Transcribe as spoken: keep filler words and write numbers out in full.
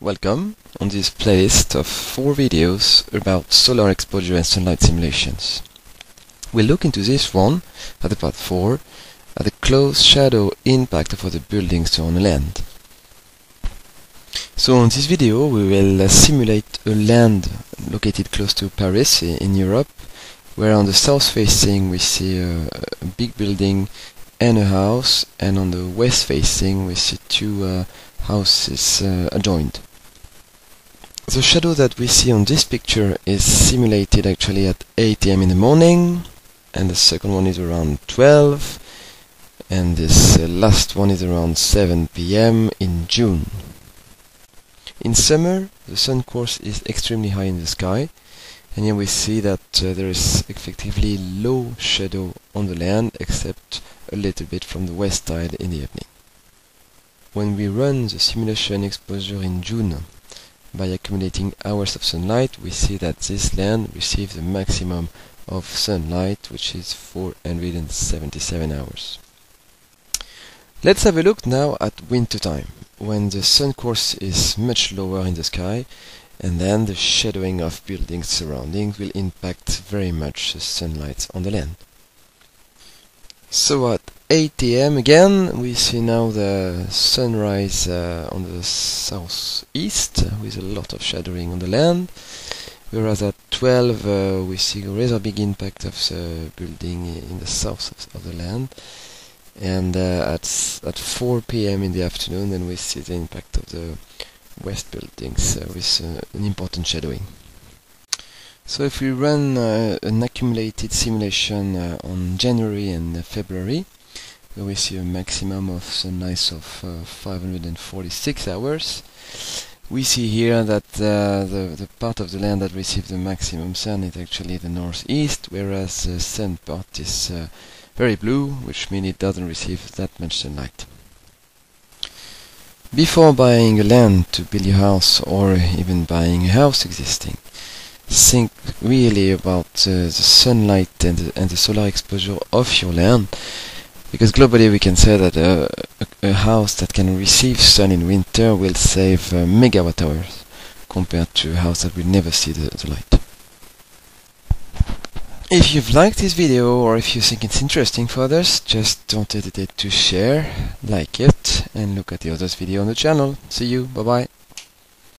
Welcome on this playlist of four videos about solar exposure and sunlight simulations. We'll look into this one, at the part four, at the close shadow impact of other buildings on land. So in this video we will uh, simulate a land located close to Paris in Europe, where on the south facing we see a, a big building and a house, and on the west facing we see two uh, houses uh, adjoined. The shadow that we see on this picture is simulated actually at eight A M in the morning, and the second one is around twelve, and this uh, last one is around seven P M in June. In summer, the sun course is extremely high in the sky, and here we see that uh, there is effectively low shadow on the land, except a little bit from the west side in the evening. When we run the simulation exposure in June, by accumulating hours of sunlight, we see that this land receives the maximum of sunlight, which is four hundred seventy-seven hours. Let's have a look now at winter time, when the sun course is much lower in the sky, and then the shadowing of buildings surrounding will impact very much the sunlight on the land. So at eight A M again, we see now the sunrise uh, on the southeast with a lot of shadowing on the land, whereas at twelve uh, we see a rather big impact of the building in the south of the land, and uh, at, at four P M in the afternoon then we see the impact of the west buildings uh, with uh, an important shadowing. So if we run uh, an accumulated simulation uh, on January and uh, February, we see a maximum of sunlight of uh, five hundred forty-six hours. We see here that uh, the, the part of the land that receives the maximum sun is actually the northeast, whereas the sun part is uh, very blue, which means it doesn't receive that much sunlight. Before buying a land to build your house, or even buying a house existing, think really about uh, the sunlight and the, and the solar exposure of your land, because globally we can say that uh, a, a house that can receive sun in winter will save uh, megawatt hours compared to a house that will never see the, the light. If you've liked this video, or if you think it's interesting for others, just don't hesitate to share, like it, and look at the others video on the channel. See you, bye bye.